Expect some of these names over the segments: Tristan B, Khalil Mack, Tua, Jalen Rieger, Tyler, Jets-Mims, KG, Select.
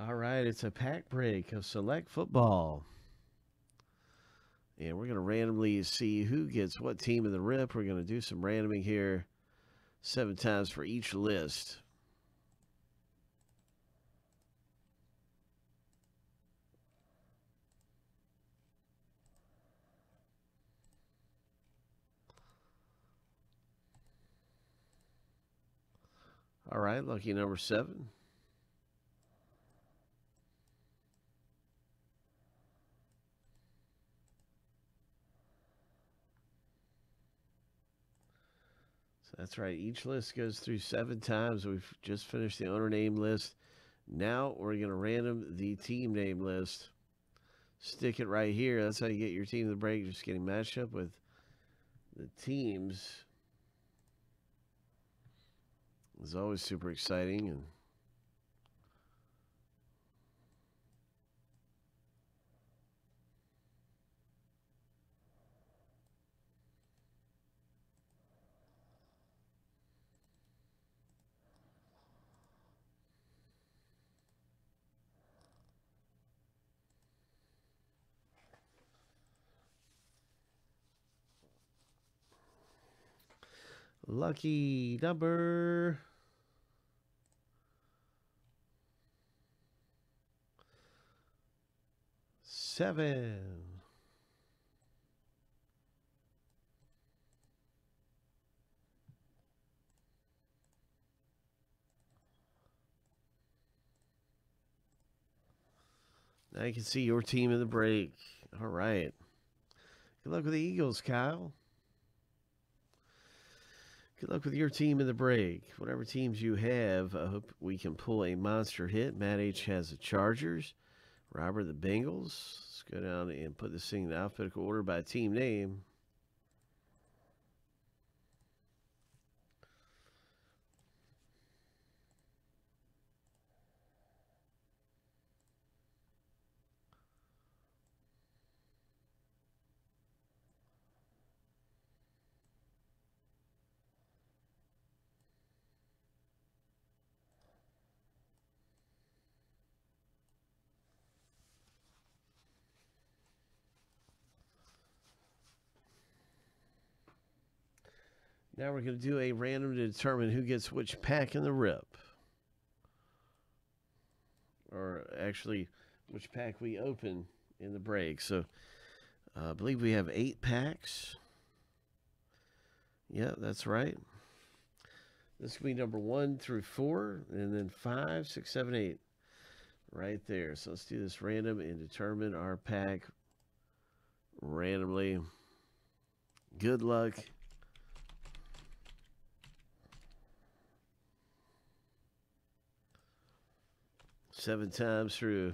All right, it's a pack break of Select Football. And we're going to randomly see who gets what team in the rip. We're going to do some randoming here 7 times for each list. All right, lucky number 7. So that's right. Each list goes through 7 times. We've just finished the owner name list. Now we're going to random the team name list. Stick it right here. That's how you get your team to the break. Just getting matched up with the teams. It's always super exciting. And lucky number 7. Now you can see your team in the break. All right. Good luck with the Eagles, Kyle. Good luck with your team in the break. Whatever teams you have, I hope we can pull a monster hit. Matt H has the Chargers. Robert, the Bengals. Let's go down and put this thing in alphabetical order by team name. Now we're going to do a random to determine who gets which pack in the rip. Or actually, which pack we open in the break. So, I believe we have 8 packs. Yeah, that's right. This will be number 1 through 4, and then 5, 6, 7, 8. Right there. So, let's do this random and determine our pack randomly. Good luck. Seven times through.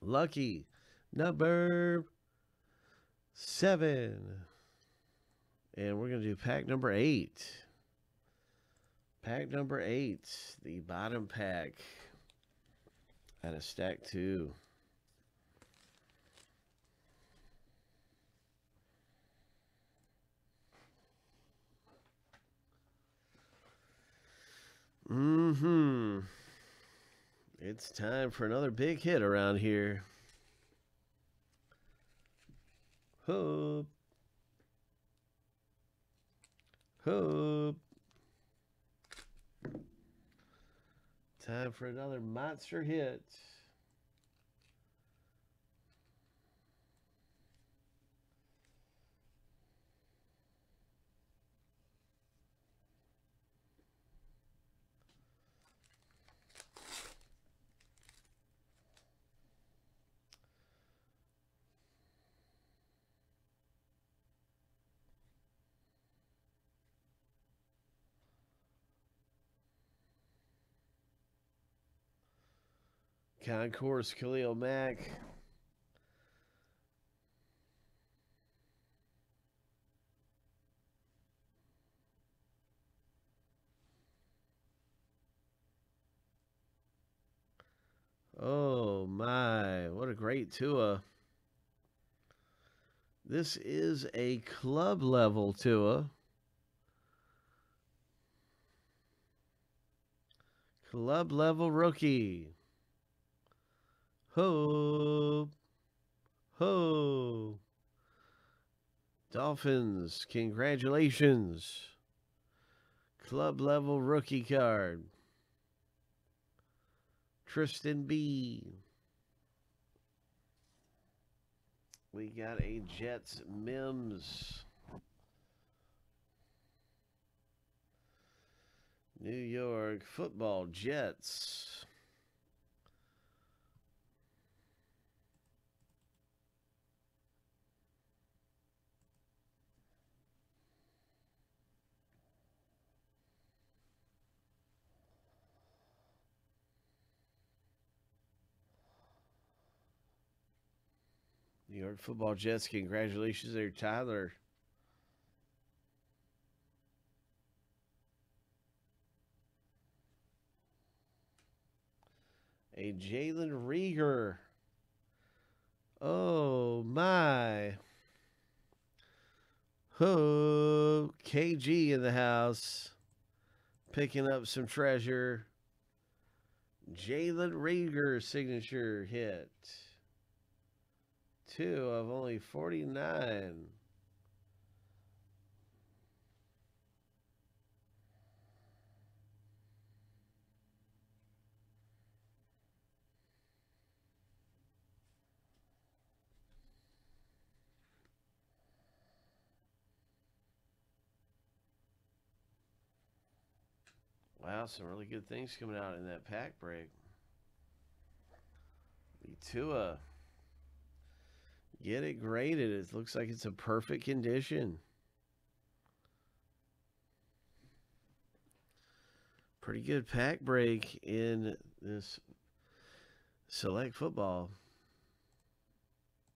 Lucky number 7. And we're going to do pack number 8. Pack number 8. The bottom pack out of stack 2. It's time for another big hit around here. Hoop. Hoop. Time for another monster hit. Concourse, Khalil Mack. Oh my, what a great Tua. This is a club level Tua. Club level rookie. Ho. Ho. Dolphins, congratulations. Club level rookie card. Tristan B. We got a Jets-Mims. New York football Jets. New York football Jets, congratulations there, Tyler. A Jalen Rieger. Oh, my. Oh, KG in the house. Picking up some treasure. Jalen Rieger signature hit. 2 of only 49. Wow, some really good things coming out in that pack break. The Tua. Get it graded. It looks like it's a perfect condition. Pretty good pack break in this select football.